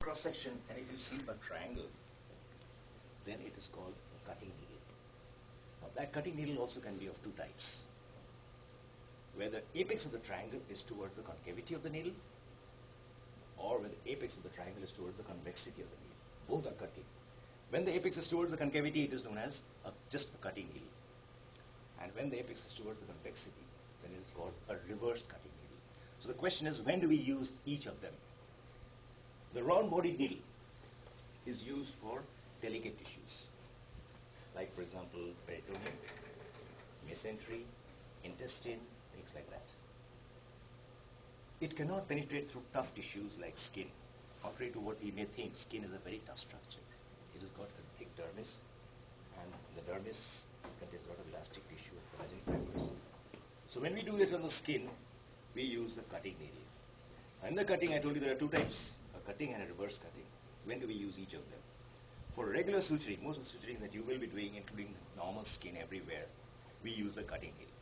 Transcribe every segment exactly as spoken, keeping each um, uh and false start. cross section, and if you see a triangle, then it is called a cutting needle. Now that cutting needle also can be of two types, where the apex of the triangle is towards the concavity of the needle, or where the apex of the triangle is towards the convexity of the needle. Both are cutting. When the apex is towards the concavity, it is known as a, just a cutting needle. And when the apex is towards the convexity, then it is called a reverse cutting needle. So the question is, when do we use each of them? The round-bodied needle is used for delicate tissues, like, for example, peritoneum, mesentery, intestine, things like that. It cannot penetrate through tough tissues like skin. Contrary to what we may think, skin is a very tough structure. It has got a thick dermis, and the dermis contains a lot of elastic tissue and collagen fibers. So when we do this on the skin, we use the cutting needle. And the cutting, I told you there are two types, a cutting and a reverse cutting. When do we use each of them? For regular suturing, most of the suturing that you will be doing, including normal skin everywhere, we use the cutting needle.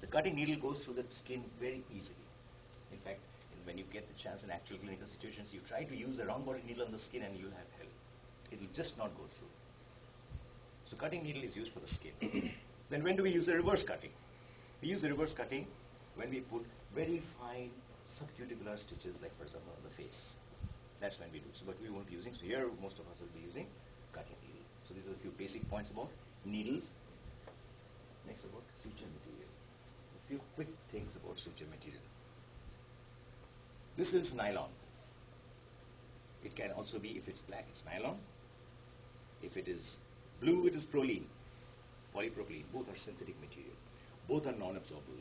The cutting needle goes through the skin very easily. In fact, when you get the chance in actual clinical situations, you try to use a round-bodied needle on the skin and you'll have help. It will just not go through. So cutting needle is used for the skin. Then when do we use the reverse cutting? We use the reverse cutting when we put very fine subcuticular stitches, like for example on the face. That's when we do. So, but we won't be using. So here most of us will be using cutting needle. So these are a few basic points about needles. Next about suture material. A few quick things about suture material. This is nylon. It can also be, if it's black, it's nylon. If it is blue, it is proline, polypropylene. Both are synthetic material. Both are non-absorbable.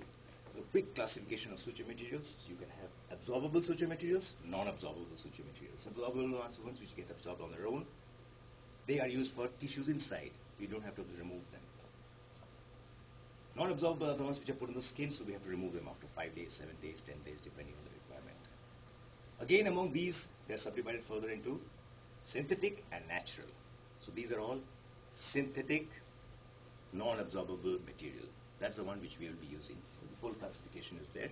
A quick classification of suture materials: you can have absorbable suture materials, non-absorbable suture materials. Absorbable ones, ones which get absorbed on their own. They are used for tissues inside. We don't have to remove them. Non-absorbable are the ones which are put on the skin, so we have to remove them after five days, seven days, ten days, depending on the requirement. Again, among these, they are subdivided further into synthetic and natural. So these are all synthetic, non-absorbable material. That's the one which we will be using. The full classification is there.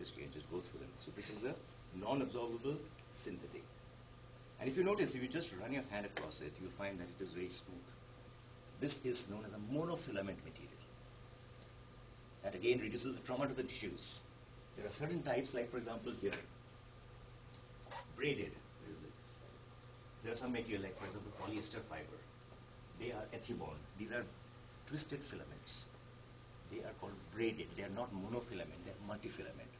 Just you can just go through them. So this is a non-absorbable synthetic. And if you notice, if you just run your hand across it, you'll find that it is very smooth. This is known as a monofilament material. That again reduces the trauma to the tissues. There are certain types, like for example here, braided. Where is it? There are some material, like for example polyester fiber. They are ethybond. These are twisted filaments. They are called braided. They are not monofilament. They are multifilament.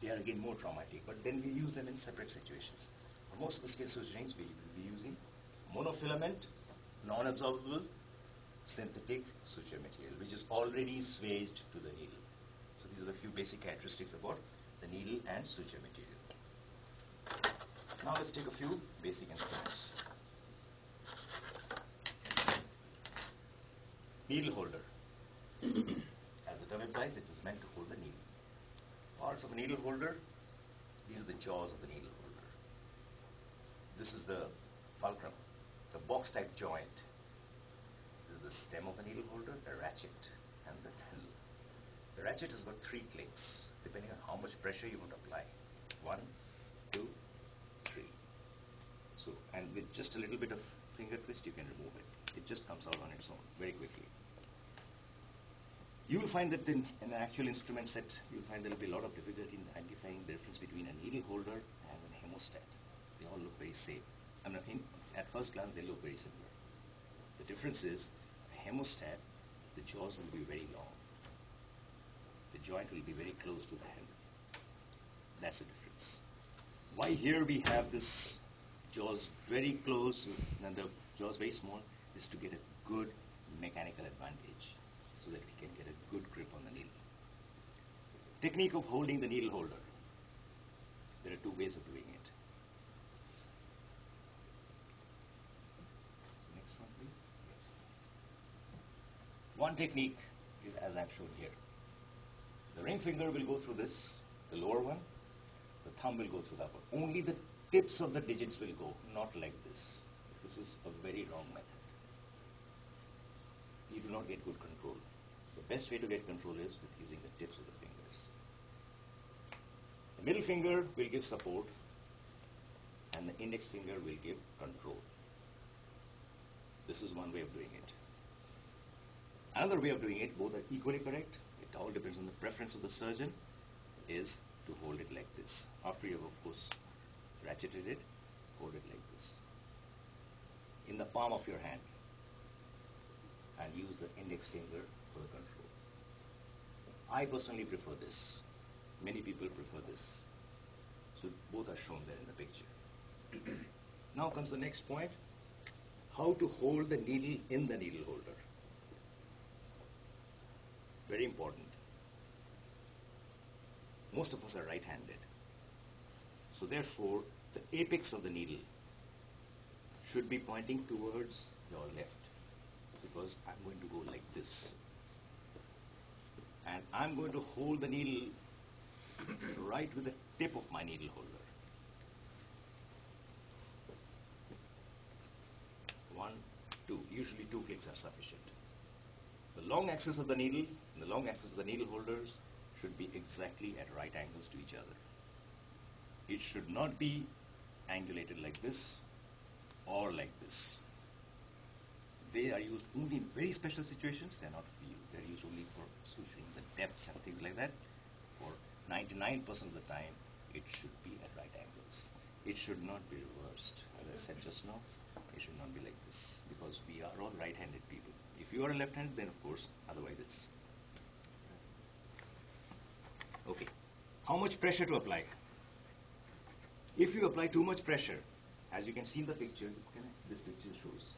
They are again more traumatic. But then we use them in separate situations. For most of the skin suturings, we will be using monofilament, non-absorbable, synthetic suture material, which is already swaged to the needle. So these are the few basic characteristics about the needle and suture material. Now let's take a few basic instruments. Needle holder. As the term implies, it is meant to hold the needle. Parts of a needle holder, these are the jaws of the needle holder. This is the fulcrum, the box-type joint. This is the stem of the needle holder, the ratchet, and the handle. The ratchet has got three clicks, depending on how much pressure you want to apply. One, two, three. So, and with just a little bit of finger twist, you can remove it. It just comes out on its own, very quickly. You will find that in an actual instrument set, you'll find there will be a lot of difficulty in identifying the difference between a needle holder and a hemostat. They all look very same. I mean, I think at first glance, they look very similar. The difference is, a hemostat, the jaws will be very long. The joint will be very close to the handle. That's the difference. Why here we have this jaws very close and the jaws very small is to get a good mechanical advantage, so that we can get a good grip on the needle. Technique of holding the needle holder. There are two ways of doing it. Next one, please. Yes. One technique is as I've shown here. The ring finger will go through this, the lower one. The thumb will go through that one. Only the tips of the digits will go, not like this. This is a very wrong method. You do not get good control. The best way to get control is with using the tips of the fingers. The middle finger will give support. and the index finger will give control. This is one way of doing it. Another way of doing it, both are equally correct, it all depends on the preference of the surgeon, is to hold it like this. After you have, of course, ratcheted it, hold it like this, in the palm of your hand, and use the index finger for the control. I personally prefer this. Many people prefer this. So both are shown there in the picture. Now comes the next point, how to hold the needle in the needle holder. Very important. Most of us are right-handed. So therefore, the apex of the needle should be pointing towards your left, because I'm going to go like this. And I'm going to hold the needle right with the tip of my needle holder. One, two. Usually two clicks are sufficient. The long axis of the needle and the long axis of the needle holders should be exactly at right angles to each other. It should not be angulated like this or like this. They are used only in very special situations. They are not real. They are used only for suturing the depths and things like that. For ninety-nine percent of the time, it should be at right angles. It should not be reversed. As I said just now, it should not be like this, because we are all right-handed people. If you are left-handed, then of course, otherwise it's... Okay. How much pressure to apply? If you apply too much pressure, as you can see in the picture, this picture shows.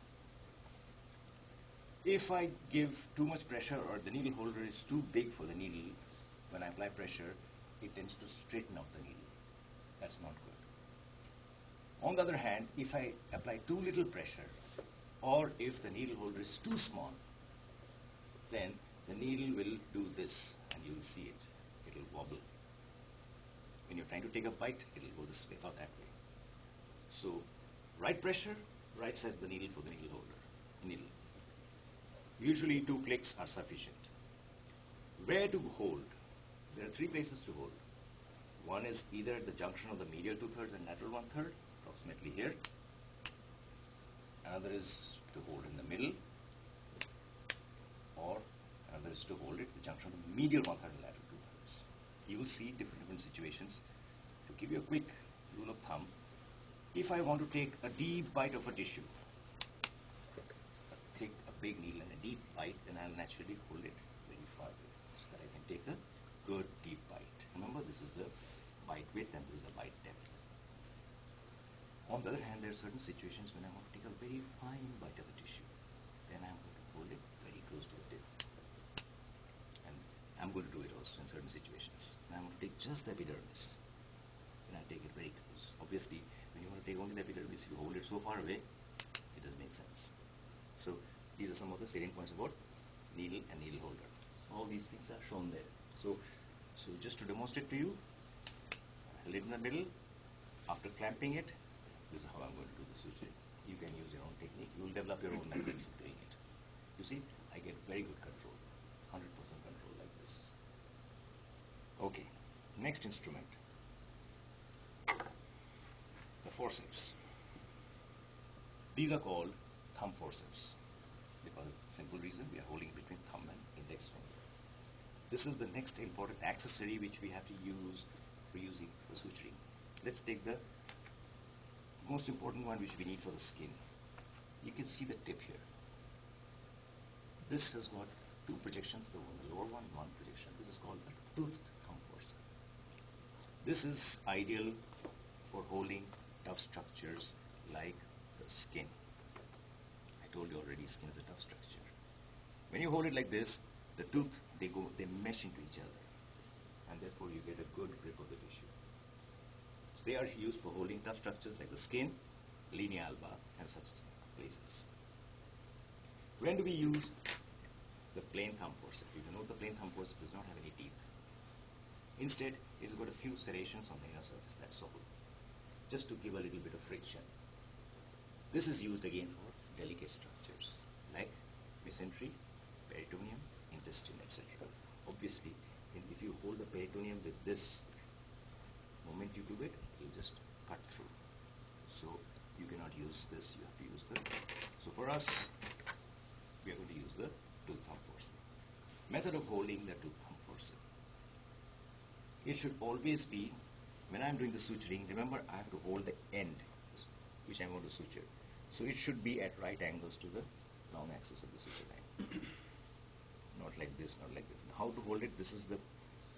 If I give too much pressure or the needle holder is too big for the needle, when I apply pressure, it tends to straighten out the needle. That's not good. On the other hand, if I apply too little pressure, or if the needle holder is too small, then the needle will do this, and you will see it. It will wobble. When you're trying to take a bite, it will go this way or that way. So, right pressure, right size the needle for the needle holder. Needle. Usually two clicks are sufficient. Where to hold? There are three places to hold. One is either at the junction of the medial two-thirds and lateral one-third, approximately here. Another is to hold in the middle, or another is to hold it at the junction of the medial one-third and lateral two-thirds. You will see different, different situations. To give you a quick rule of thumb, if I want to take a deep bite of a tissue, take a big needle and a deep bite, then I'll naturally hold it very far away so that I can take a good deep bite. Remember, this is the bite width and this is the bite depth. On the other hand, there are certain situations when I want to take a very fine bite of a tissue. Then I'm going to hold it very close to the tip. And I'm going to do it also in certain situations. And I'm going to take just the epidermis. Then I'll take it very close. Obviously, when you want to take only the epidermis, if you hold it so far away, it doesn't make sense. So these are some of the salient points about needle and needle holder. So all these things are shown there. So, so just to demonstrate to you, held it in the middle. After clamping it, this is how I'm going to do the suture. You can use your own technique. You will develop your own methods of doing it. You see, I get very good control, one hundred percent control like this. Okay, next instrument, the forceps. These are called thumb forceps, because simple reason, we are holding between thumb and index finger. This is the next important accessory which we have to use for using for suturing. Let's take the most important one which we need for the skin. You can see the tip here. This has got two projections, the, one, the lower one, one projection. This is called a toothed thumb forcep. This is ideal for holding tough structures like the skin. I told you already, skin is a tough structure. When you hold it like this, the tooth, they go, they mesh into each other, and therefore you get a good grip of the tissue. So they are used for holding tough structures like the skin, linea alba, and such places. When do we use the plain thumb forceps? You know, the plain thumb forceps does not have any teeth. Instead, it's got a few serrations on the inner surface, that's all, just to give a little bit of friction. This is used again for delicate structures like mesentery, peritoneum, intestine, et cetera. Obviously, if you hold the peritoneum with this, the moment you do it, you just cut through. So not use this, you have to use that. So for us, we are going to use the two-thumb forcing. Method of holding the two-thumb forcing. It should always be, when I'm doing the suturing, remember I have to hold the end, which I'm going to suture. So it should be at right angles to the long axis of the suture line. Not like this, not like this. And how to hold it, this is the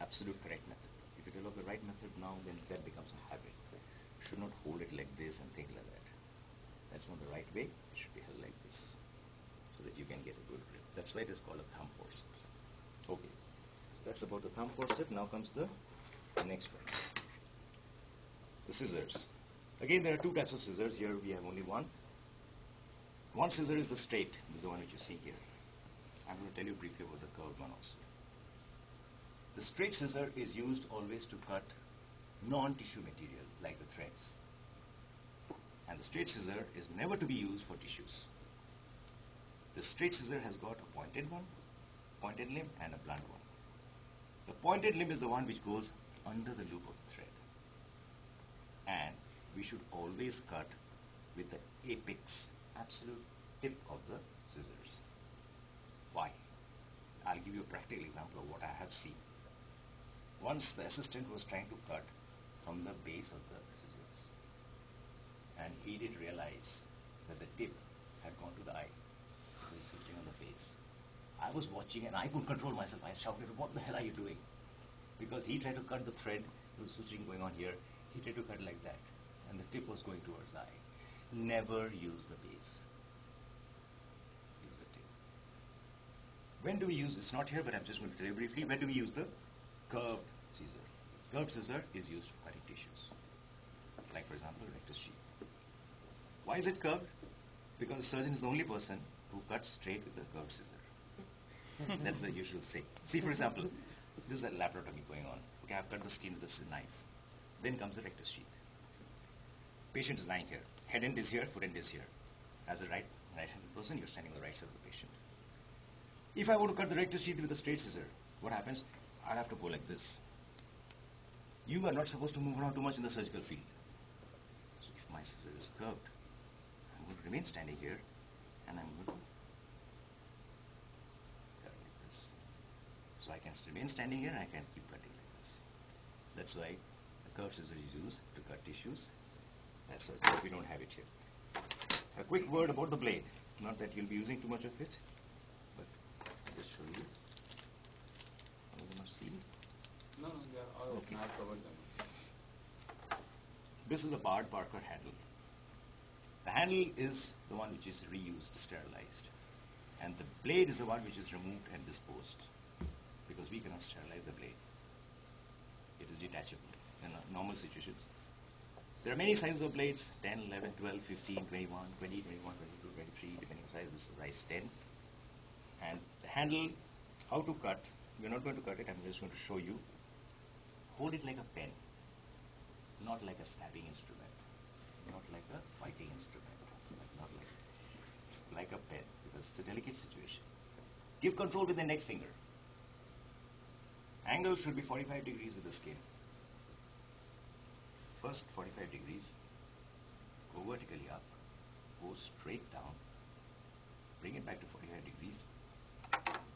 absolute correct method. If you develop the right method now, then that becomes a habit. You should not hold it like this and think like that. That's not the right way. It should be held like this, so that you can get a good grip. That's why it is called a thumb forcep. Okay. That's about the thumb forcep. Now comes the next one. The scissors. Again, there are two types of scissors. Here we have only one. One scissor is the straight. This is the one that you see here. I'm going to tell you briefly about the curved one also. The straight scissor is used always to cut non-tissue material, like the threads. And the straight scissor is never to be used for tissues. The straight scissor has got a pointed one, pointed limb, and a blunt one. The pointed limb is the one which goes under the loop of the thread. And we should always cut with the apex, absolute tip of the scissors. Why? I'll give you a practical example of what I have seen. Once the assistant was trying to cut from the base of the scissors, and he did realize that the tip had gone to the eye. He was switching on the face. I was watching and I couldn't control myself. I shouted, "What the hell are you doing?" Because he tried to cut the thread, there was switching going on here. He tried to cut like that, and the tip was going towards the eye. Never use the base. Use the tip. When do we use, it's not here, but I'm just going to tell you briefly, when do we use the curved scissor? Curved scissor is used for cutting tissues, like for example rectus sheath. Why is it curved? Because the surgeon is the only person who cuts straight with a curved scissor. That's the usual saying. See, for example, this is a laparotomy going on. Okay, I've cut the skin with this knife. Then comes the rectus sheath. Patient is lying here. Head end is here, foot end is here. As a right right-handed person, you're standing on the right side of the patient. If I were to cut the rectus sheath with a straight scissor, what happens? I'll have to go like this. You are not supposed to move around too much in the surgical field. So if my scissor is curved, I'm going to remain standing here, and I'm going to cut like this. So I can remain standing here, and I can keep cutting like this. So that's why the curved scissor is used to cut tissues. That's why we don't have it here. A quick word about the blade. Not that you'll be using too much of it, but I'll just show you. All of them are sealed? No, no, they are all okay. I've covered them. This is a Bard Parker handle. The handle is the one which is reused, sterilized. And the blade is the one which is removed and disposed, because we cannot sterilize the blade. It is detachable in normal situations. There are many sizes of blades, ten, eleven, twelve, fifteen, twenty-one, twenty, twenty-one, twenty-two, twenty-three, depending on size. This is size ten. And the handle, how to cut, we're not going to cut it, I'm just going to show you. Hold it like a pen, not like a stabbing instrument, not like a fighting instrument, not like, like a pen, because it's a delicate situation. Give control with the next finger. Angle should be forty-five degrees with the skin. First forty-five degrees, go vertically up, go straight down, bring it back to forty-five degrees,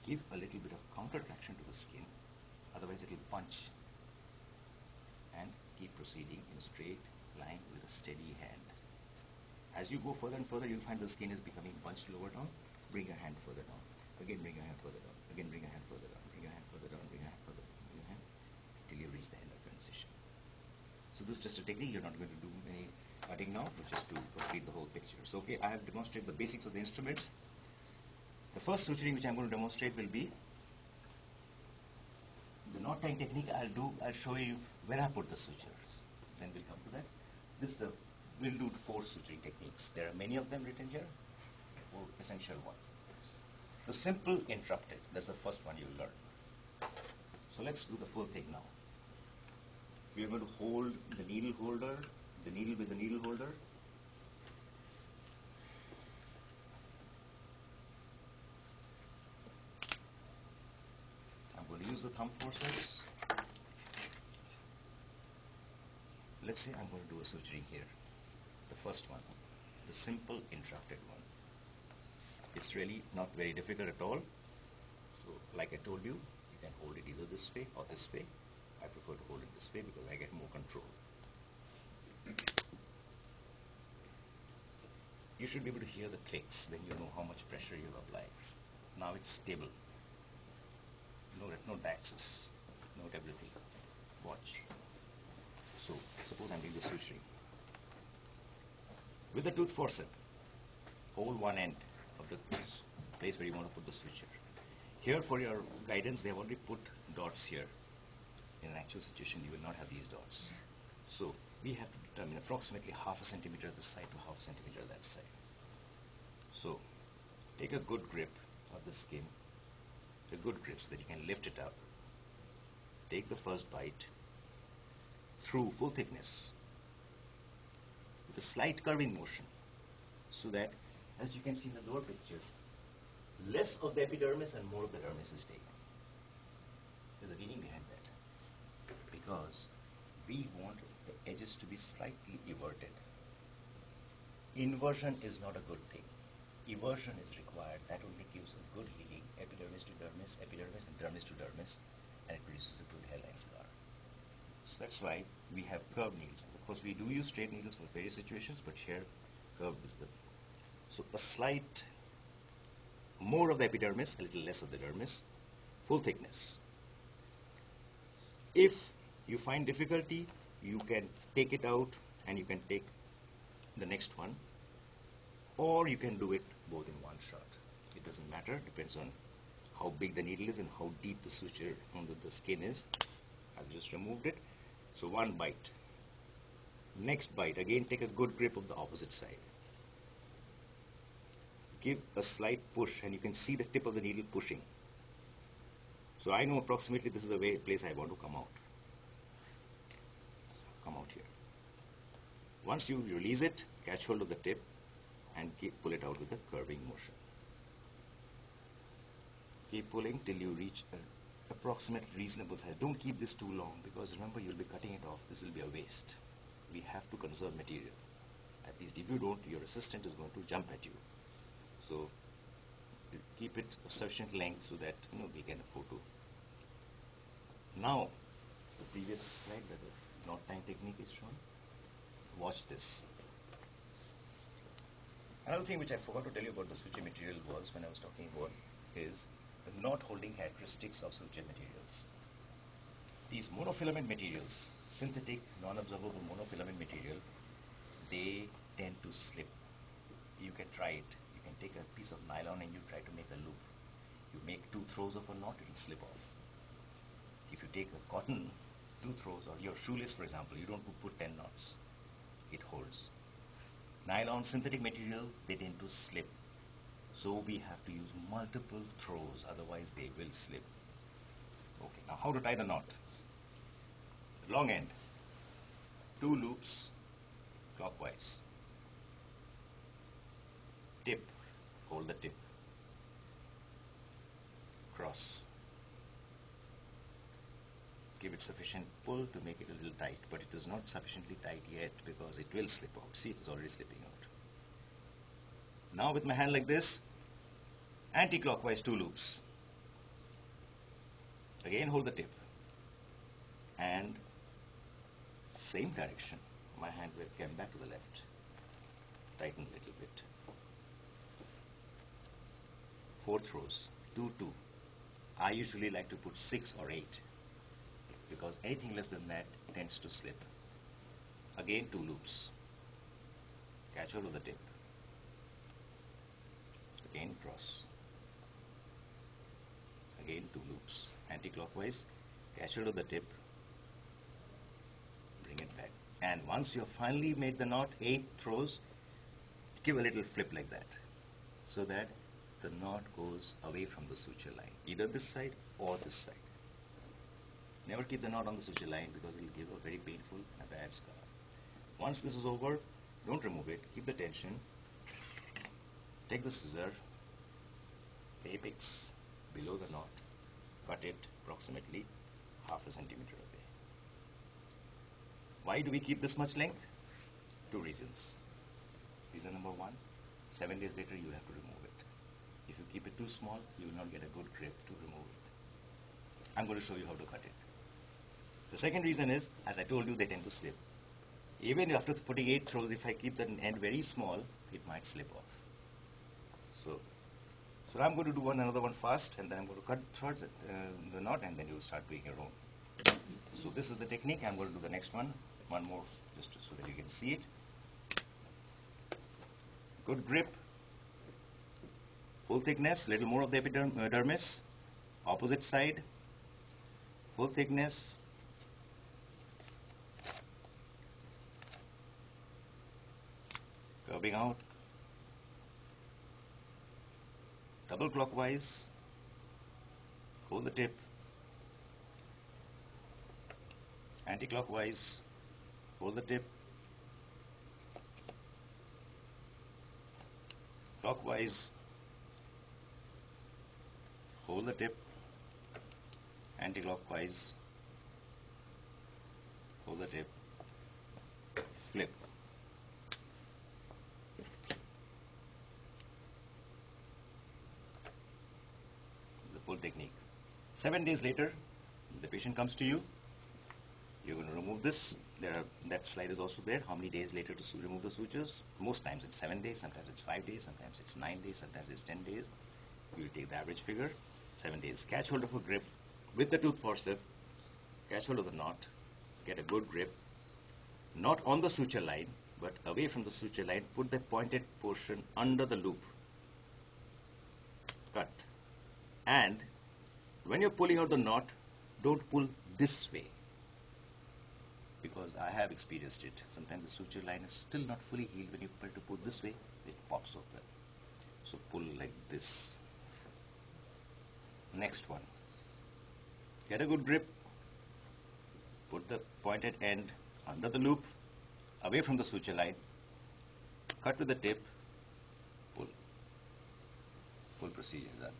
give a little bit of counter traction to the skin, otherwise it will punch, and keep proceeding in a straight line with a steady hand. As you go further and further, you'll find the skin is becoming bunched lower down, bring your hand further down, again bring your hand further down, again bring your hand further down, bring your hand further down, bring your hand further down, bring your hand, till you reach the end of the transition. So this is just a technique. You're not going to do any cutting now, but just to complete the whole picture. So okay, I have demonstrated the basics of the instruments. The first suturing which I'm going to demonstrate will be the knot tying technique. I'll do. I'll show you where I put the suture. Then we'll come to that. This is the we'll do four suturing techniques. There are many of them written here. Four essential ones. The simple interrupted. That's the first one you'll learn. So let's do the full thing now. We are going to hold the needle holder, the needle with the needle holder. I'm going to use the thumb forceps. Let's say I'm going to do a suturing here, the first one. the simple interrupted one. It's really not very difficult at all. So like I told you, you can hold it either this way or this way. I prefer to hold it this way because I get more control. You should be able to hear the clicks, then you know how much pressure you've applied. Now it's stable. Note it, note the axis, note everything. Watch. So suppose I'm doing the switch ring. With the tooth forcep, hold one end of the place where you want to put the switcher. Here for your guidance, they have already put dots here. In an actual situation, you will not have these dots. So we have to determine approximately half a centimeter this side to half a centimeter that side. So take a good grip of the skin, a good grip so that you can lift it up. Take the first bite through full thickness with a slight curving motion so that, as you can see in the lower picture, less of the epidermis and more of the dermis is taken. There's a meaning behind that, because we want the edges to be slightly everted. Inversion is not a good thing. Eversion is required. That only gives a good healing, epidermis to dermis, epidermis and dermis to dermis, and it produces a good hairline scar. So that's why we have curved needles. Of course, we do use straight needles for various situations, but here curved is the... So a slight more of the epidermis, a little less of the dermis, full thickness. If you find difficulty, you can take it out and you can take the next one, or you can do it both in one shot. It doesn't matter, depends on how big the needle is and how deep the suture under the skin is. I've just removed it. So one bite. Next bite, again take a good grip of the opposite side. Give a slight push and you can see the tip of the needle pushing. So I know approximately this is the way place I want to come out. Come out here. Once you release it, catch hold of the tip and keep pull it out with a curving motion. Keep pulling till you reach an approximate reasonable size. Don't keep this too long because remember you'll be cutting it off. This will be a waste. We have to conserve material. At least if you don't, your assistant is going to jump at you. So keep it a sufficient length so that you know we can afford to. Now the previous slide that the knot tying technique is shown. Watch this. Another thing which I forgot to tell you about the suture material was when I was talking about is the knot holding characteristics of suture materials. These monofilament materials, synthetic, non-absorbable monofilament material, they tend to slip. You can try it. You can take a piece of nylon and you try to make a loop. You make two throws of a knot, it will slip off. If you take a cotton, two throws, or your shoelace, for example, you don't put ten knots. It holds. Nylon, synthetic material, they tend to slip. So we have to use multiple throws, otherwise they will slip. Okay, now how to tie the knot? Long end. Two loops clockwise. Tip. Hold the tip. Cross. Give it sufficient pull to make it a little tight, but it is not sufficiently tight yet because it will slip out. See, it is already slipping out. Now with my hand like this, anti-clockwise two loops. Again hold the tip and same direction. My hand will come back to the left. Tighten a little bit. Four throws, two, two. I usually like to put six or eight because anything less than that tends to slip. Again two loops. Catch hold of the tip. Again cross. Again two loops. Anti-clockwise. Catch hold of the tip. Bring it back. And once you have finally made the knot, eight throws, give a little flip like that. So that the knot goes away from the suture line. Either this side or this side. Never keep the knot on the suture line because it will give a very painful and a bad scar. Once this is over, don't remove it. Keep the tension. Take the scissor, the apex below the knot, cut it approximately half a centimeter away. Why do we keep this much length? Two reasons. reason number one, seven days later you have to remove it. If you keep it too small, you will not get a good grip to remove it. I'm going to show you how to cut it. The second reason is, as I told you, they tend to slip. Even after putting eight throws, if I keep that end very small, it might slip off. So, so I'm going to do one another one fast, and then I'm going to cut threads at, uh, the knot, and then you'll start doing your own. So this is the technique. I'm going to do the next one, one more, just so that you can see it. Good grip, full thickness, little more of the epidermis, opposite side, full thickness. Curving out, double clockwise, hold the tip, anti-clockwise, hold the tip, clockwise, hold the tip, anti-clockwise, hold the tip, flip. Technique. Seven days later, the patient comes to you. You're going to remove this. There are, that slide is also there. How many days later to remove the sutures? Most times it's seven days. Sometimes it's five days. Sometimes it's nine days. Sometimes it's ten days. You take the average figure. Seven days. Catch hold of a grip with the tooth forceps. Catch hold of the knot. Get a good grip. Not on the suture line, but away from the suture line. Put the pointed portion under the loop. Cut. And when you're pulling out the knot, don't pull this way, because I have experienced it. Sometimes the suture line is still not fully healed. When you try to pull this way, it pops open. So pull like this. Next one. Get a good grip. Put the pointed end under the loop, away from the suture line. Cut with the tip. Pull. Full procedure done.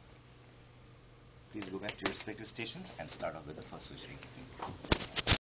Please go back to your respective stations and start off with the first suturing technique.